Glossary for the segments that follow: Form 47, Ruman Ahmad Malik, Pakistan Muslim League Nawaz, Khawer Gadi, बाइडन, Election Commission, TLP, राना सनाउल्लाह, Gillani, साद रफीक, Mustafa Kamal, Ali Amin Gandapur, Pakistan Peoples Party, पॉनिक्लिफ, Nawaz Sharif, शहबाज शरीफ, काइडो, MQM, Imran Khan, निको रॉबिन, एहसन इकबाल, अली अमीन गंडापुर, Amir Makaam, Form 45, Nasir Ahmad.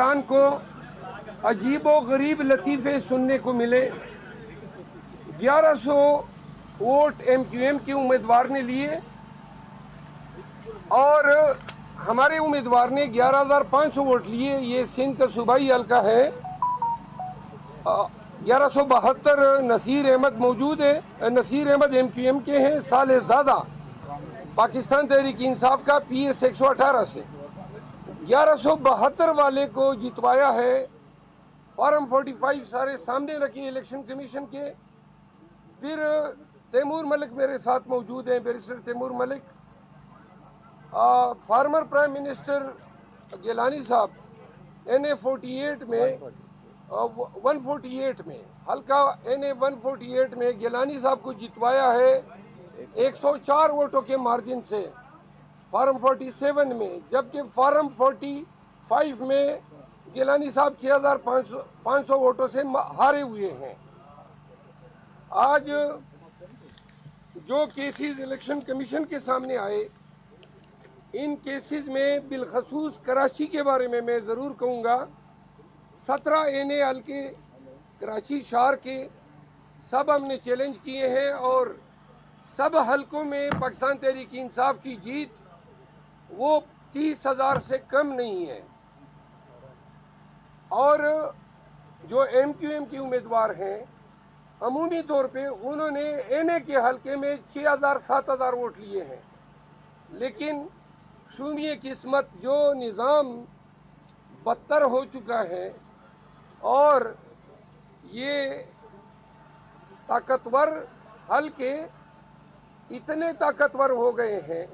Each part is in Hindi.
खान को अजीब व गरीब लतीफ़े सुनने को मिले। 1100 वोट एमक्यूएम के उम्मीदवार ने लिए और हमारे उम्मीदवार ने 11,500 वोट लिए। ये सिंध का सूबाई हल्का है। 1172 नसीर अहमद मौजूद है। नसीर अहमद एमक्यूएम के हैं। साल दादा पाकिस्तान तहरीक इंसाफ का PS 118 से 1172 वाले को जितवाया है। फॉर्म 45 सारे सामने रखी इलेक्शन कमीशन के। फिर तैमूर मलिक मेरे साथ मौजूद हैं, barrister Taimur Malik, former prime minister Gilani साहब NA 148 में हल्का NA 148 में गिलानी साहब को जितवाया है 104 वोटों के मार्जिन से फार्म 47 में, जबकि फार्म 45 में गिलानी साहब 6,500 वोटों से हारे हुए हैं। आज जो केसेस इलेक्शन कमीशन के सामने आए, इन केसेस में बिलखसूस कराची के बारे में मैं ज़रूर कहूँगा। 17 NA हल्के कराची शहर के सब हमने चैलेंज किए हैं और सब हल्कों में पाकिस्तान तहरीक इंसाफ की जीत वो 30,000 से कम नहीं है। और जो MQM के उम्मीदवार हैं, अमूमी तौर पे उन्होंने NA के हल्के में 6,000-7,000 वोट लिए हैं। लेकिन शून्य किस्मत जो निज़ाम बदतर हो चुका है और ये ताकतवर हल्के इतने ताकतवर हो गए हैं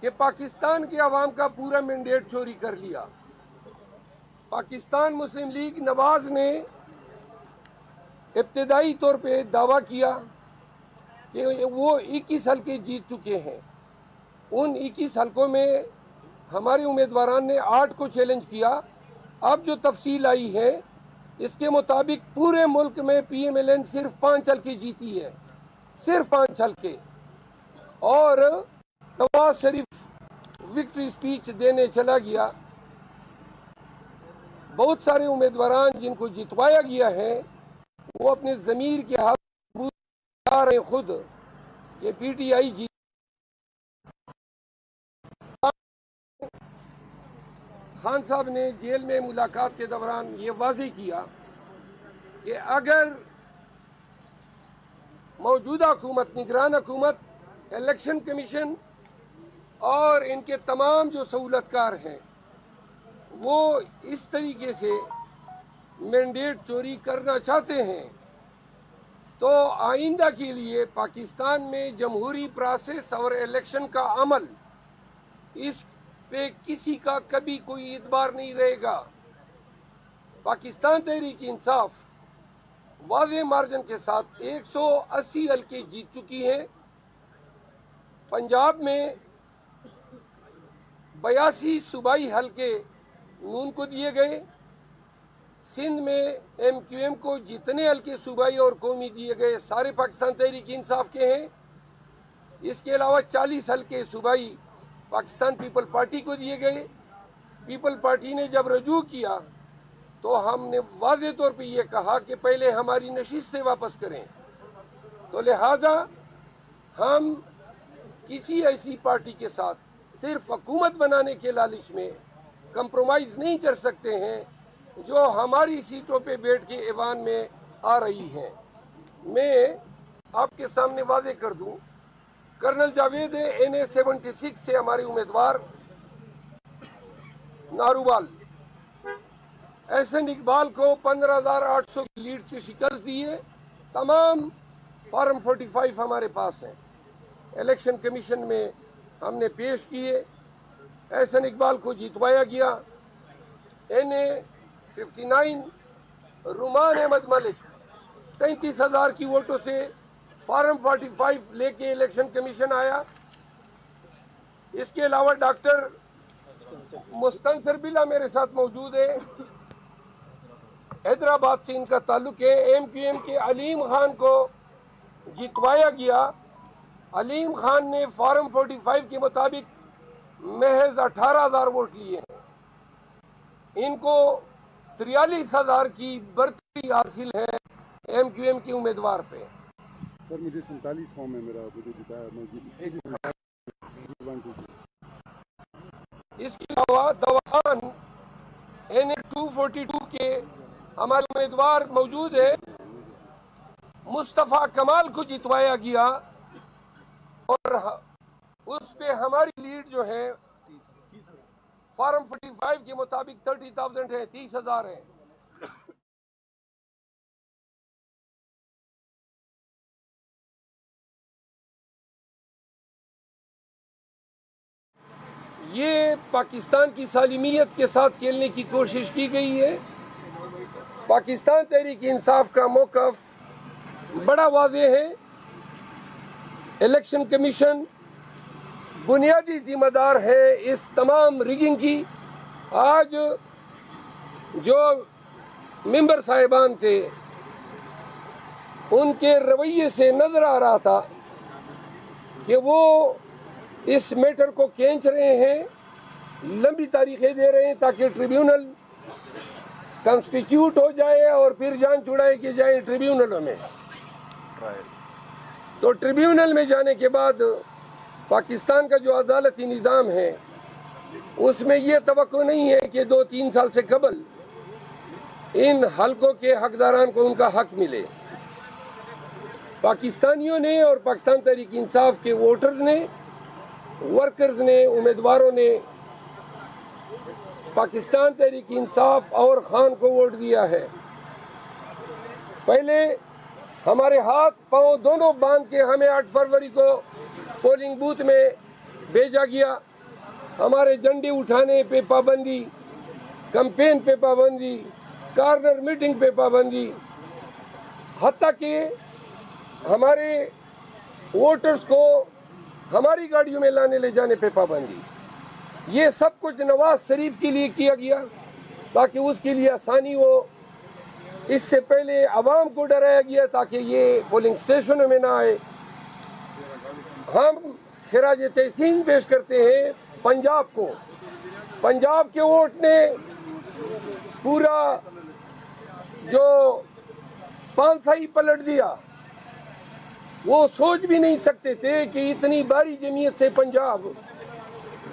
कि पाकिस्तान के अवाम का पूरा मैंडेट चोरी कर लिया। पाकिस्तान मुस्लिम लीग नवाज ने इब्तदाई तौर पे दावा किया कि वो 21 हल्के जीत चुके हैं। उन 21 हल्कों में हमारे उम्मीदवारान ने 8 को चैलेंज किया। अब जो तफसील आई है इसके मुताबिक पूरे मुल्क में PMLN सिर्फ 5 हल्के जीती है, सिर्फ 5 हल्के। और नवाज शरीफ विक्ट्री स्पीच देने चला गया। बहुत सारे उम्मीदवारान जिनको जितवाया गया है वो अपने ज़मीर के हाथ बूझा रहे खुद। ये PTI जी खान साहब ने जेल में मुलाकात के दौरान ये वाजे किया कि अगर मौजूदा हुकूमत, निगरान हुकूमत, इलेक्शन कमीशन और इनके तमाम जो सहूलतकार हैं वो इस तरीके से मैंडेट चोरी करना चाहते हैं तो आइंदा के लिए पाकिस्तान में जमहूरी प्रोसेस और इलेक्शन का अमल, इस पे किसी का कभी कोई एतबार नहीं रहेगा। पाकिस्तान तहरीक इंसाफ वाज़े मार्जिन के साथ 180 हल्के जीत चुकी है। पंजाब में 82 सूबाई हल्के नून को दिए गए। सिंध में MQM को जितने हल्के सूबाई और कौमी दिए गए सारे पाकिस्तान तहरीक इंसाफ के हैं। इसके अलावा 40 हल्के सूबाई पाकिस्तान पीपल पार्टी को दिए गए। पीपल पार्टी ने जब रजू किया तो हमने वाज़े तौर पे ये कहा कि पहले हमारी नशिस्तें वापस करें, तो लिहाजा हम किसी ऐसी पार्टी के साथ सिर्फ हुकूमत बनाने के लालच में कंप्रोमाइज़ नहीं कर सकते हैं जो हमारी सीटों पे बैठ के ऐवान में आ रही हैं। मैं आपके सामने वाज़े कर दूं, कर्नल जावेद है NA 76 से हमारे उम्मीदवार नारूवाल। एहसन इकबाल को 15,800 की लीड से शिकस्त दी है। तमाम फार्म 45 हमारे पास हैं, इलेक्शन कमीशन में हमने पेश किए। एहसन इकबाल को जितवाया गया। NA 59 रुमान अहमद मलिक 33,000 की वोटों से फार्म 45 लेके इलेक्शन कमीशन आया। इसके अलावा डॉक्टर मुस्तफा बिल्ला मेरे साथ मौजूद है, हैदराबाद से इनका ताल्लुक़ है। MQM के अलीम खान को जितवाया गया। अलीम खान ने फार्म 45 के मुताबिक महज 18,000 वोट लिए। इनको 43,000 की बर्तरी हासिल है एमक्यूएम के उम्मीदवार पे। सर मुझे 47 फॉर्म है मेरा, मुझे जिताया इसके अलावा दवाखान NA 242 के हमारे उम्मीदवार मौजूद है, मुस्तफा कमाल को जितवाया गया और उस पे हमारी लीड जो है फॉर्म 45 के मुताबिक 30,000 है, 30,000 है। ये पाकिस्तान की सालिमियत के साथ खेलने की कोशिश की गई है। पाकिस्तान तहरीक इंसाफ का मौक़िफ़ बड़ा वाज़ेह है। इलेक्शन कमीशन बुनियादी जिम्मेदार है इस तमाम रिगिंग की। आज जो मेंबर साहिबान थे उनके रवैये से नज़र आ रहा था कि वो इस मैटर को खींच रहे हैं, लंबी तारीखें दे रहे हैं ताकि ट्रिब्यूनल कंस्टिट्यूट हो जाए और फिर जान छुड़ाई की जाए ट्रिब्यूनलों में। तो ट्रिब्यूनल में जाने के बाद पाकिस्तान का जो अदालती निज़ाम है उसमें ये तवक्को नहीं है कि 2-3 साल से कबल इन हलकों के हकदारान को उनका हक मिले। पाकिस्तानियों ने और पाकिस्तान तहरीक इंसाफ के वोटर्स ने, वर्कर्स ने, उम्मीदवारों ने पाकिस्तान तहरीक इंसाफ और खान को वोट दिया है। पहले हमारे हाथ पांव दोनों बांध के हमें 8 फरवरी को पोलिंग बूथ में भेजा गया। हमारे झंडे उठाने पे पाबंदी, कैंपेन पे पाबंदी, कार्नर मीटिंग पे पाबंदी, हत्ता कि हमारे वोटर्स को हमारी गाड़ियों में लाने ले जाने पे पाबंदी। ये सब कुछ नवाज शरीफ के लिए किया गया ताकि उसके लिए आसानी हो। इससे पहले आवाम को डराया गया ताकि ये पोलिंग स्टेशनों में ना आए। हम खिराज तहसीन पेश करते हैं पंजाब को। पंजाब के वोट ने पूरा जो पानसाई पलट दिया। वो सोच भी नहीं सकते थे कि इतनी भारी जमीयत से पंजाब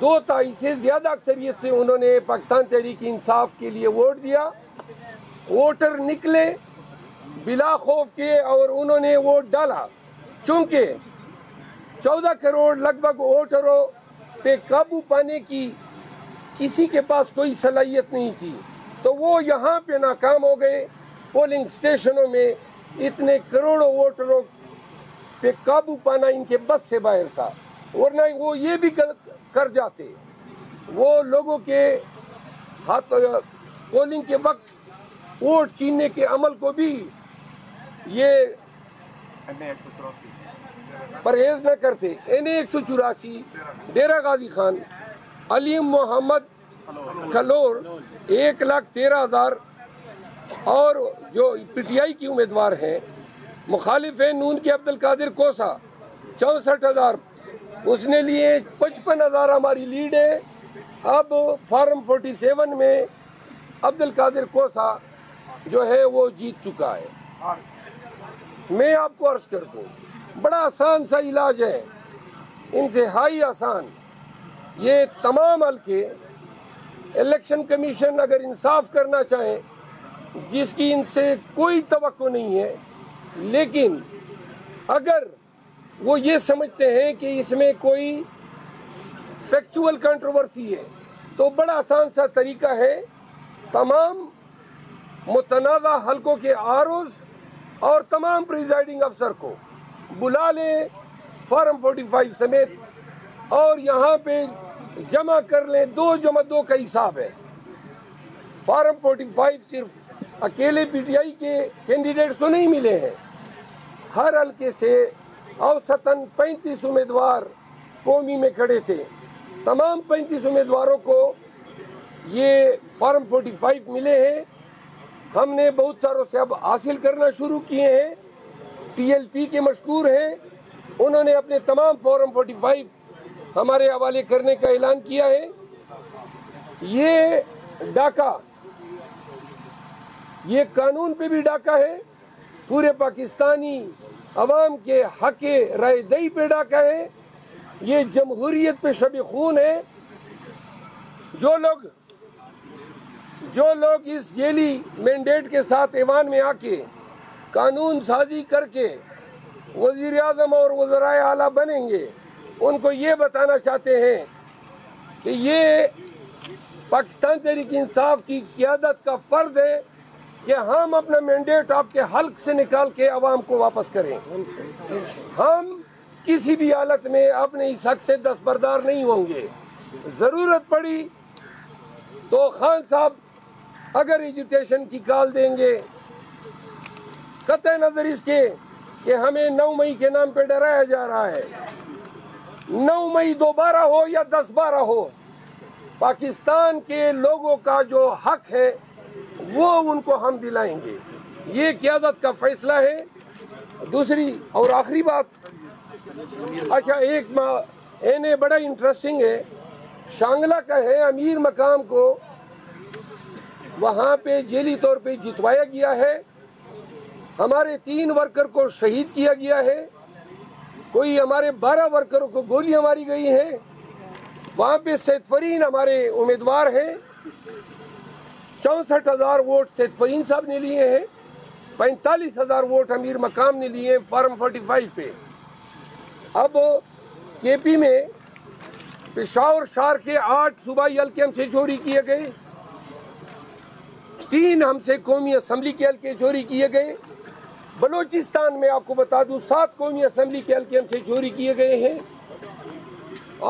2/3 से ज़्यादा अक्सरियत से उन्होंने पाकिस्तान तहरीक इंसाफ के लिए वोट दिया। वोटर निकले बिला खौफ के और उन्होंने वोट डाला। चूँकि 14 करोड़ लगभग वोटरों पे काबू पाने की किसी के पास कोई सलाहियत नहीं थी, तो वो यहाँ पे नाकाम हो गए। पोलिंग स्टेशनों में इतने करोड़ों वोटरों पे काबू पाना इनके बस से बाहर था, वरना वो ये भी कर जाते। वो लोगों के हाथ पोलिंग के वक्त वोट छीनने के अमल को भी ये परहेज न करते। NA 184 डेरा गाजी खान, अलीम मोहम्मद खलोर 1,13,000 और जो PTI की उम्मीदवार हैं, मुखालिफ है नून के अब्दुल कादिर कोसा 64,000, उसने लिए 55,000 हमारी लीड है। अब फॉर्म 47 में अब्दुल कादिर कोसा जो है वो जीत चुका है। मैं आपको अर्ज कर दूँ, बड़ा आसान सा इलाज है, इंतहाई आसान। ये तमाम हल्के इलेक्शन कमीशन अगर इंसाफ करना चाहे, जिसकी इनसे कोई तवक्को नहीं है, लेकिन अगर वो ये समझते हैं कि इसमें कोई फैक्चुअल कंट्रोवर्सी है, तो बड़ा आसान सा तरीका है तमाम मुतनाज़ा हलकों के आरोज और तमाम प्रिजाइडिंग अफसर को बुला लें फॉर्म 45 समेत और यहाँ पे जमा कर लें। 2 जमा 2 का हिसाब है। फॉर्म 45 सिर्फ अकेले PTI के कैंडिडेट्स को नहीं मिले हैं, हर हल्के से औसतन 35 उम्मीदवार कौमी में खड़े थे। तमाम 35 उम्मीदवारों को ये फॉर्म 45 मिले हैं। हमने बहुत सारों से अब हासिल करना शुरू किए हैं। TLP के मशकूर हैं, उन्होंने अपने तमाम फॉर्म 45 हमारे हवाले करने का ऐलान किया है। ये डाका, ये कानून पे भी डाका है, पूरे पाकिस्तानी अवाम के हक राय दही पे डाका है, ये जमहूरियत पे शब खून है। जो लोग इस जेली मैंडेट के साथ ईवान में आके कानून साजी करके वजीर आज़म और वज़राए आला बनेंगे, उनको ये बताना चाहते हैं कि ये पाकिस्तान तहरीक इंसाफ की क़ियादत का फ़र्ज़ है कि हम अपना मैंडेट आपके हल्क से निकाल के आवाम को वापस करें। हम किसी भी हालत में अपने इस हक से दस्तबरदार नहीं होंगे। ज़रूरत पड़ी तो खान साहब अगर एजुटेशन की कॉल देंगे, कतई नज़र इसके कि हमें 9 मई के नाम पे डराया जा रहा है, 9 मई दोबारा हो या 10 बारह हो, पाकिस्तान के लोगों का जो हक है वो उनको हम दिलाएंगे, ये क़ियादत का फैसला है। दूसरी और आखिरी बात, अच्छा एक इन्हें बड़ा इंटरेस्टिंग है, शांगला का है, अमीर मकाम को वहाँ पे जेली तौर पे जितवाया गया है, हमारे 3 वर्कर को शहीद किया गया है, कोई हमारे 12 वर्करों को गोलियां मारी गई हैं, वहाँ पे सेतफरीन हमारे उम्मीदवार हैं, 64,000 वोट सेतफरीन साहब ने लिए हैं, 45,000 वोट अमीर मकाम ने लिए हैं फॉर्म 45 पे। अब केपी में पेशावर शहर के 8 सूबाई हल्के हमसे चोरी किए गए, 3 हमसे कौमी असम्बली के हल्के चोरी किए गए, बलूचिस्तान में आपको बता दूं 7 कौमी असम्बली के हल्के हमसे चोरी किए गए हैं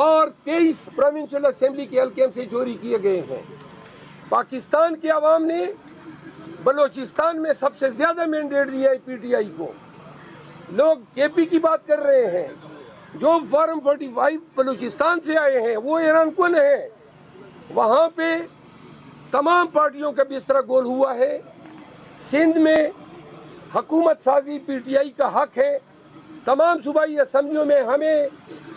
और 23 प्रोविंशियल असम्बली के हल्के हमसे चोरी किए गए हैं। पाकिस्तान के अवाम ने बलूचिस्तान में सबसे ज़्यादा मैंडेट दिया है PTI को। लोग KP की बात कर रहे हैं, जो फॉर्म 45 बलूचिस्तान से आए हैं वो ईरान कन है, वहाँ पे तमाम पार्टियों का बिस्तरा गोल हुआ है। सिंध में हकूमत साजी PTI का हक है, तमाम सूबाई असम्बलियों में हमें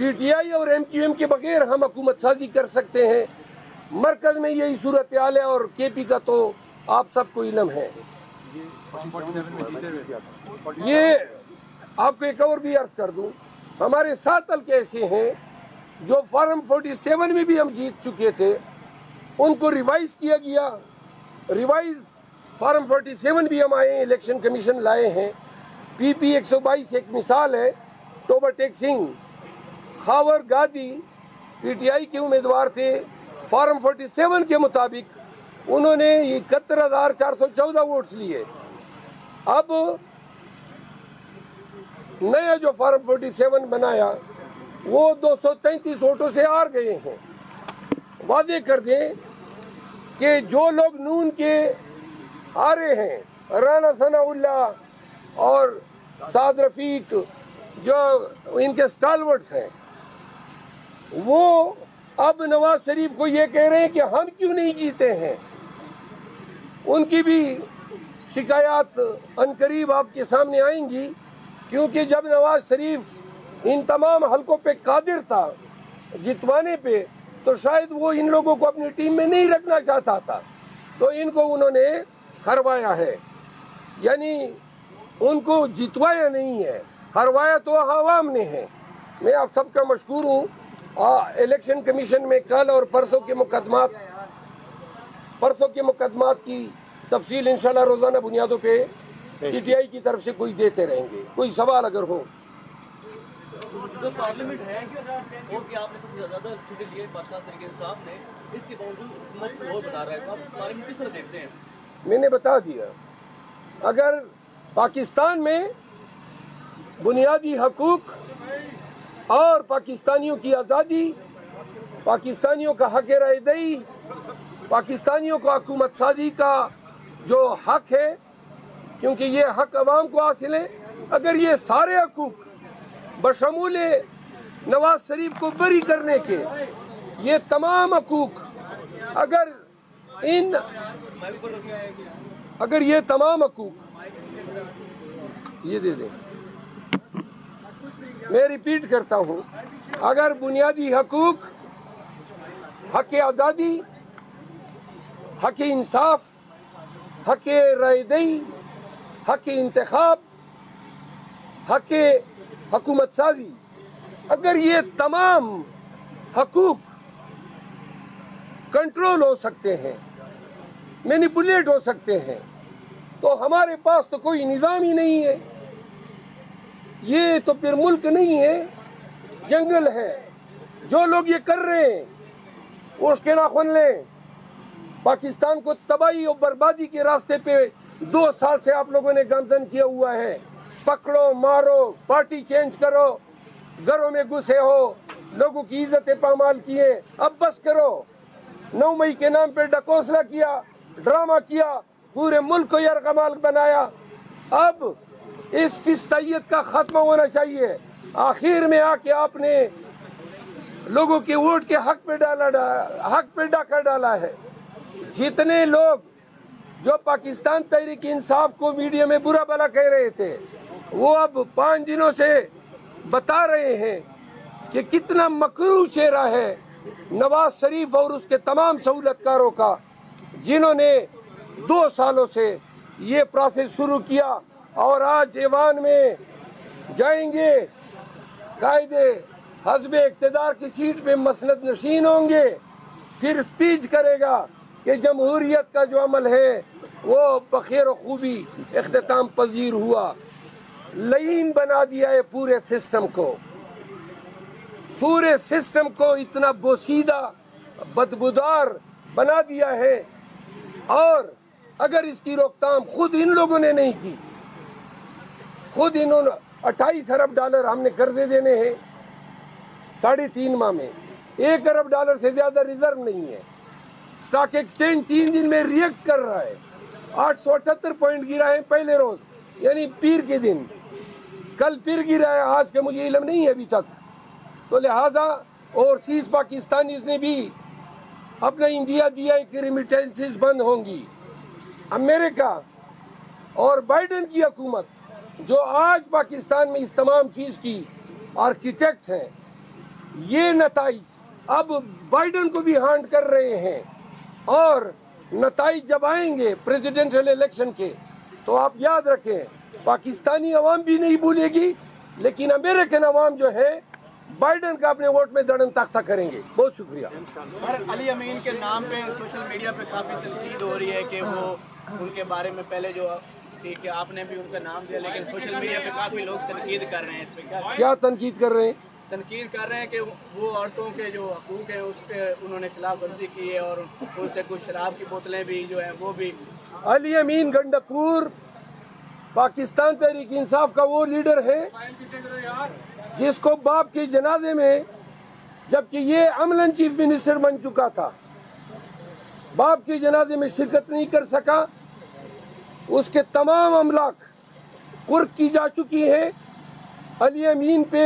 PTI और MQM के बगैर हम हकूमत साजी कर सकते हैं। मरकज़ में यही सूरत हाल है और KP का तो आप सबको इलम है। ये आपको एक और भी अर्ज़ कर दूँ, हमारे 7 हल्के ऐसे हैं जो फॉर्म 47 में भी हम जीत चुके थे, उनको रिवाइज़ किया गया, रिवाइज़ फॉर्म 47 भी हम आए, इलेक्शन कमीशन लाए हैं। PP 122 एक मिसाल है, टोबा टेक सिंह खावर गादी PTI के उम्मीदवार थे, फॉर्म 47 के मुताबिक उन्होंने 71,414 वोट्स लिए। अब नया जो फॉर्म 47 बनाया वो 233 वोटों से हार गए हैं। वादे कर दें कि जो लोग नून के हारे हैं, राना सनाउल्लाह और साद रफीक जो इनके स्टालवर्ट्स हैं, वो अब नवाज शरीफ को ये कह रहे हैं कि हम क्यों नहीं जीते हैं। उनकी भी शिकायत अनकरीब आपके सामने आएंगी, क्योंकि जब नवाज शरीफ इन तमाम हलकों पे कादिर था जितवाने पे, तो शायद वो इन लोगों को अपनी टीम में नहीं रखना चाहता था, तो इनको उन्होंने हरवाया है, यानी उनको जितवाया नहीं है, हरवाया तो आवाम ने है। मैं आप सबका मशकूर हूँ। इलेक्शन कमीशन में कल और परसों के मुकदमात की तफसील इंशाल्लाह रोज़ाना बुनियादों पे PTI की तरफ से कोई देते रहेंगे। कोई सवाल अगर हो तो पार्लियामेंट है कि आपने सबसे ज़्यादा सीटें लिए पाकिस्तान तहरीक इंसाफ ने, इसके बावजूद हुकूमत को और बना रहा है, तो आप पार्लियामेंट किस तरह देखते हैं? मैंने बता दिया, अगर पाकिस्तान में बुनियादी हकूक और पाकिस्तानियों की आज़ादी, पाकिस्तानियों का हक रायदही, पाकिस्तानियों का हुकूमत साजी का जो हक है, क्योंकि ये हक अवाम को हासिल है, अगर ये सारे हकूक बशमूल नवाज शरीफ को बरी करने के ये तमाम हकूक अगर ये तमाम हकूक ये दे दें, मैं रिपीट करता हूँ, अगर बुनियादी हकूक, हक आज़ादी, हक़ इंसाफ, हक़ रायदही, हक़ इंतखाब, हक़ हकूमत साजी, अगर ये तमाम हकूक कंट्रोल हो सकते हैं, मैनिपुलेट हो सकते हैं, तो हमारे पास तो कोई निज़ाम ही नहीं है। ये तो फिर मुल्क नहीं है, जंगल है। जो लोग ये कर रहे हैं उसके नाखून लें। पाकिस्तान को तबाही और बर्बादी के रास्ते पे 2 साल से आप लोगों ने गामजन किया हुआ है। पकड़ो, मारो, पार्टी चेंज करो, घरों में घुसे हो, लोगों की इज्जतें पामाल किए। अब बस करो। 9 मई के नाम पे डकोसला किया, ड्रामा किया, पूरे मुल्क को यरगमाल बनाया। अब इस फिस्तायत का ख़त्मा होना चाहिए। आखिर में आके आपने लोगों के वोट के हक पे डाका डाला है। जितने लोग जो पाकिस्तान तहरीक इंसाफ को मीडिया में बुरा भला कह रहे थे, वो अब 5 दिनों से बता रहे हैं कि कितना मकरूह चेहरा है नवाज शरीफ और उसके तमाम सहूलतकारों का, जिन्होंने 2 सालों से ये प्रोसेस शुरू किया। और आज ईवान में जाएंगे, कायदे हजब इख्तदार की सीट पे मसनद नशीन होंगे, फिर स्पीच करेगा कि जमहूरियत का जो अमल है वो बखैर व खूबी इख्तिताम पजीर हुआ। लीन बना दिया है पूरे सिस्टम को। पूरे सिस्टम को इतना बोसीदा, बदबूदार बना दिया है। और अगर इसकी रोकथाम खुद इन लोगों ने नहीं की, खुद इन्होंने 28 अरब डॉलर हमने कर्जे देने हैं 3.5 माह में। 1 अरब डॉलर से ज़्यादा रिजर्व नहीं है। स्टॉक एक्सचेंज 3 दिन में रिएक्ट कर रहा है। 878 पॉइंट गिरा है पहले रोज़, यानी पीर के दिन। कल पीर गिरा है, आज का मुझे इलम नहीं है अभी तक। तो लिहाजा ओवरसीज पाकिस्तानीज ने भी अपना इंडिया दिया है कि रिमिटेंसेस बंद होंगी। अमेरिका और बाइडन की हुकूमत जो आज पाकिस्तान में इस तमाम चीज़ की आर्किटेक्ट हैं, ये नताइज अब बाइडन को भी हांड कर रहे हैं। और नताइज जब आएंगे प्रेसिडेंशियल इलेक्शन के, तो आप याद रखें पाकिस्तानी अवाम भी नहीं भूलेगी, लेकिन अमेरिकन अवाम जो है बाइडन का अपने वोट में दड़न तख्ता करेंगे। बहुत शुक्रिया। सर, अली अमीन के नाम पे सोशल मीडिया पे काफ़ी तस्दीद हो रही है कि वो उनके बारे में पहले जो ठीक है आपने भी उनका नाम दिया, लेकिन सोशल मीडिया पे काफ़ी लोग तनकीद कर रहे हैं। क्या तनकीद कर रहे हैं? तनकीद कर रहे हैं कि वो औरतों के जो हकूक़ है उस पर उन्होंने खिलाफ वर्जी की है और उनसे कुछ शराब की बोतलें भी जो है वो भी। अली अमीन गंडापुर पाकिस्तान तहरीक इंसाफ का वो लीडर है जिसको बाप के जनाजे में, जबकि ये अमलन चीफ मिनिस्टर बन चुका था, बाप के जनाजे में शिरकत नहीं कर सका। उसके तमाम अमलाक कुर्क की जा चुकी है। अली अमीन पे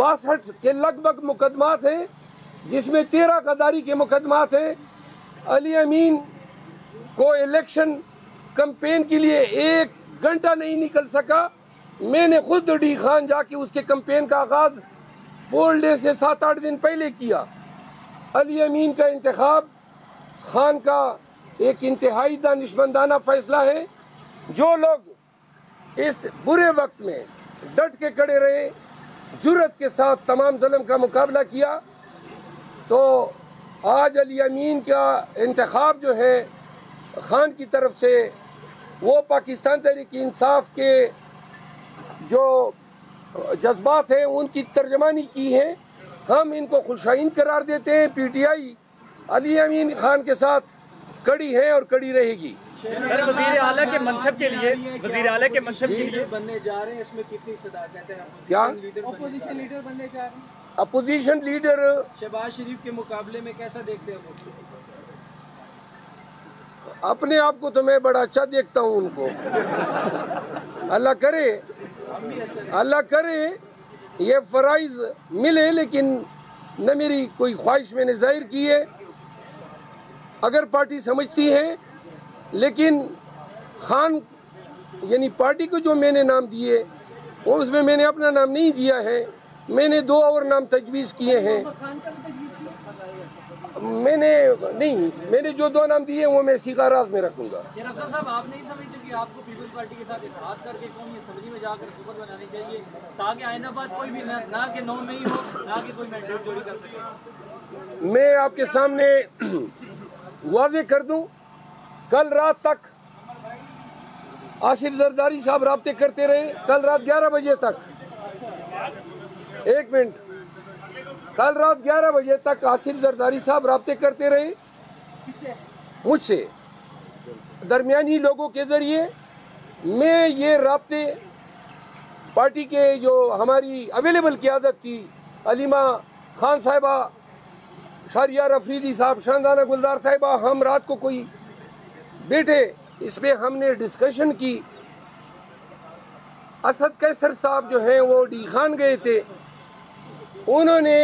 62 के लगभग मुकदमात हैं, जिसमें 13 गद्दारी के मुकदमात हैं। अली अमीन को इलेक्शन कैंपेन के लिए 1 घंटा नहीं निकल सका। मैंने खुद डी खान जाके उसके कैंपेन का आगाज़ पोल डे से 7-8 दिन पहले किया। अली अमीन का इंतखाब खान का एक इंतहाई दानिशमंदाना फ़ैसला है। जो लोग इस बुरे वक्त में डट के खड़े रहे, जुर्रत के साथ तमाम जुल्म का मुकाबला किया, तो आज अली अमीन का इंतखाब जो है खान की तरफ से, वो पाकिस्तान तहरीक इंसाफ के जो जज्बात हैं उनकी तर्जमानी की है। हम इनको खुशाइन करार देते हैं। PTI अली अमीन खान के साथ कड़ी है और कड़ी रहेगी। सर, वज़ीर आला के मनसब के लिए बनने जा रहे हैं, इसमें कितनी सदाकत है? क्या अपोजिशन लीडर बनने जा रहे हैं? अपोजिशन लीडर शहबाज शरीफ के मुकाबले में कैसा देखते हैं? अपने आप को तो मैं बड़ा अच्छा देखता हूँ उनको। अल्लाह करे ये फ़राइज़ मिले, लेकिन न मेरी कोई ख्वाहिश मैंने ज़ाहिर की है। अगर पार्टी समझती है, लेकिन खान यानी पार्टी को जो मैंने नाम दिए और उसमें मैंने अपना नाम नहीं दिया है। मैंने 2 और नाम तजवीज़ किए हैं। मैंने नहीं, मैंने जो दो नाम दिए वो मैं सीखा राज में रखूंगा। साहब, आप नहीं समझते कि आपको पीपल्स पार्टी के साथ इत्तेहाद करके कौमी असेंबली में जाकर हुकूमत बनानी चाहिए ताकि आइंदा बाद कोई भी ना के नौ नहीं हो, ना कि कोई मैंडेट जोड़ी कर सके? मैं आपके सामने वादे कर दूं, कल रात तक आसिफ जरदारी साहब राब्ते करते रहे, कल रात 11 बजे तक, एक मिनट, कल रात 11 बजे तक आसिफ जरदारी साहब राब्ते करते रहे मुझसे दरमियानी लोगों के ज़रिए। मैं ये राब्ते पार्टी के जो हमारी अवेलेबल क़ियादत थी, अलीमा खान साहिबा, शारिया रफीदी साहब, शानदाना गुलजार साहिबा, हम रात को कोई बैठे, इसमें हमने डिस्कशन की। असद कैसर साहब जो हैं वो डी खान गए थे, उन्होंने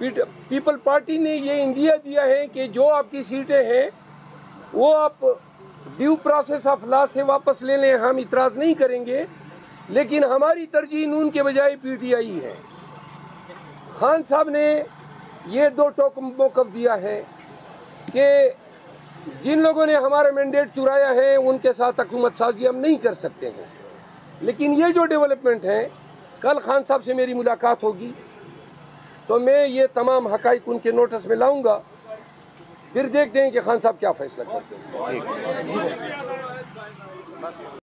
पीपल पार्टी ने ये इंदिया दिया है कि जो आपकी सीटें हैं वो आप ड्यू प्रोसेस ऑफ लॉ से वापस ले लें, हम इतराज़ नहीं करेंगे, लेकिन हमारी तरजीह नून के बजाय पीटीआई है। खान साहब ने ये दो टोक मौक़िफ़ दिया है कि जिन लोगों ने हमारा मैंडेट चुराया है उनके साथ हुकूमत साजी हम नहीं कर सकते हैं। लेकिन ये जो डेवलपमेंट है, कल खान साहब से मेरी मुलाकात होगी तो मैं ये तमाम हक़ाइक़ उनके नोटिस में लाऊंगा, फिर देखते हैं कि खान साहब क्या फैसला करते हैं।